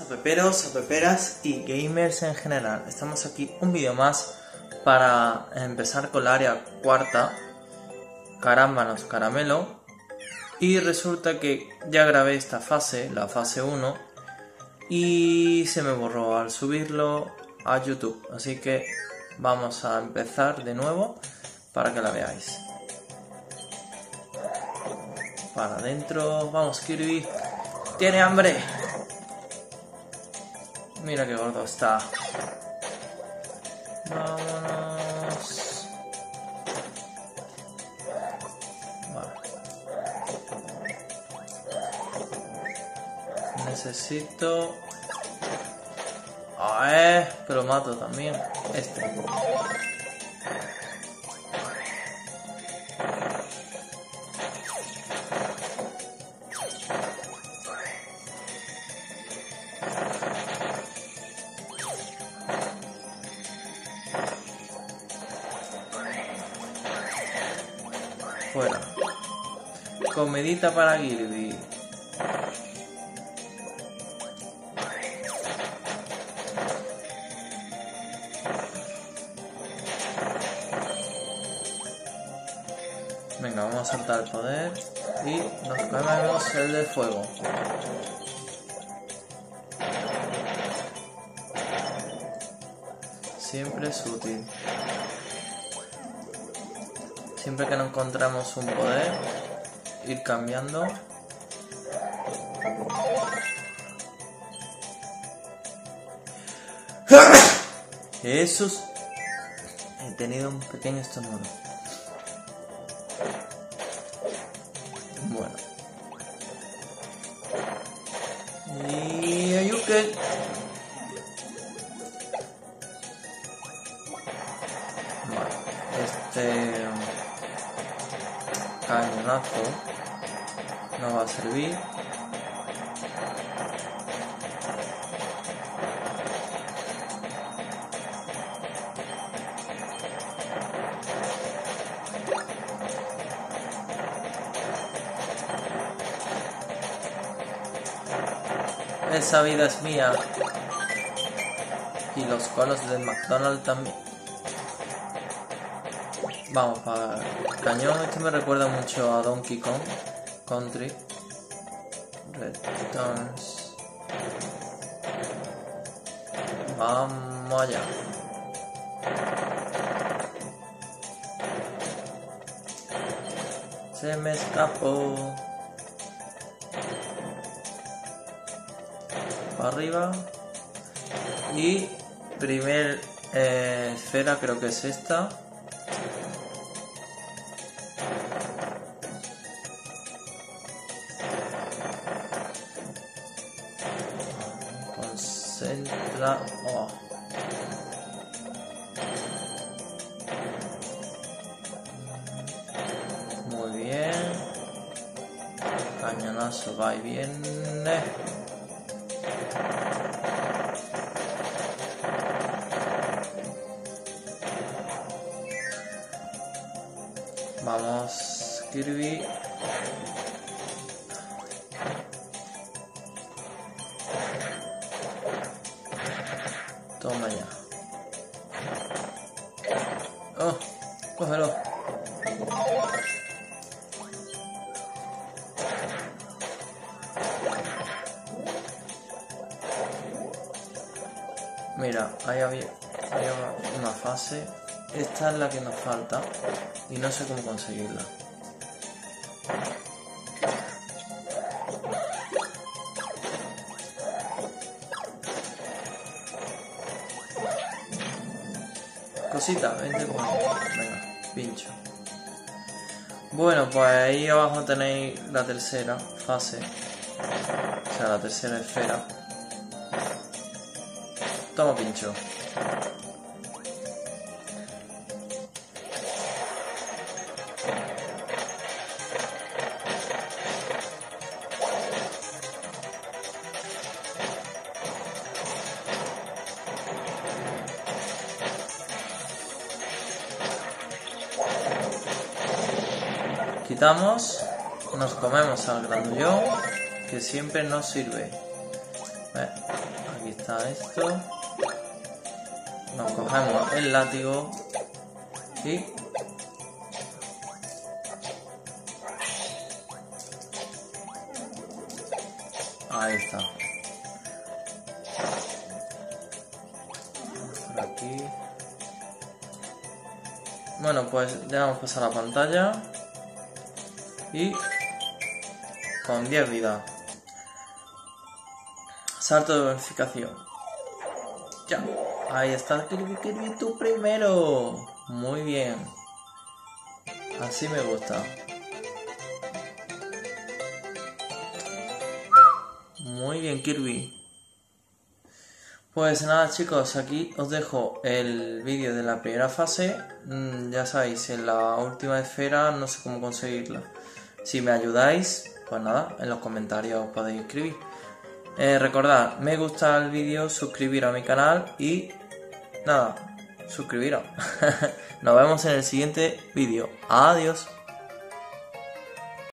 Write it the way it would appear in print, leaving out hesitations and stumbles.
A peperos, a peperas y gamers en general, estamos aquí un vídeo más para empezar con la área cuarta. Carámbanos, caramelo. Y resulta que ya grabé esta fase, la fase 1, y se me borró al subirlo a YouTube. Así que vamos a empezar de nuevo para que la veáis. Para adentro, vamos Kirby. ¡Tiene hambre! Mira qué gordo está. Vámonos. Vale. Necesito... ¡Ah, que lo mato también! Este. Fuera. Comedita para Kirby. Venga, vamos a saltar el poder y nos comemos el de fuego. Siempre es útil. Siempre que no encontramos un poder, ir cambiando. Jesús, he tenido un pequeño estornudo. Bueno. Y ayuque. Vale, cañonazo no va a servir. Esa vida es mía. Y los colos del McDonald's también. Vamos para el cañón. Este me recuerda mucho a Donkey Kong Country. Returns. Vamos allá. Se me escapó. Para arriba. Y primer esfera, creo que es esta. Entra. Oh. Muy bien. Cañonazo va y viene. Vamos, Kirby. Toma ya. Oh, cógelo. Mira, ahí había una fase. Esta es la que nos falta. Y no sé cómo conseguirla. Cosita, vente conmigo. Venga, pincho. Bueno, pues ahí abajo tenéis la tercera fase. O sea, la tercera esfera. Toma, pincho. Quitamos, nos comemos al grandullón que siempre nos sirve. Aquí está esto. Nos cogemos el látigo y ahí está. Por aquí. Bueno, pues le damos pasar a la pantalla. Y con 10 vidas. Salto de bonificación. Ya. Ahí está. Kirby, tú primero. Muy bien. Así me gusta. Muy bien, Kirby. Pues nada, chicos, aquí os dejo el vídeo de la primera fase. Ya sabéis, en la última esfera no sé cómo conseguirla. Si me ayudáis, pues nada, en los comentarios os podéis escribir. Recordad, me gusta el vídeo, suscribiros a mi canal y nada, suscribiros. Nos vemos en el siguiente vídeo. Adiós.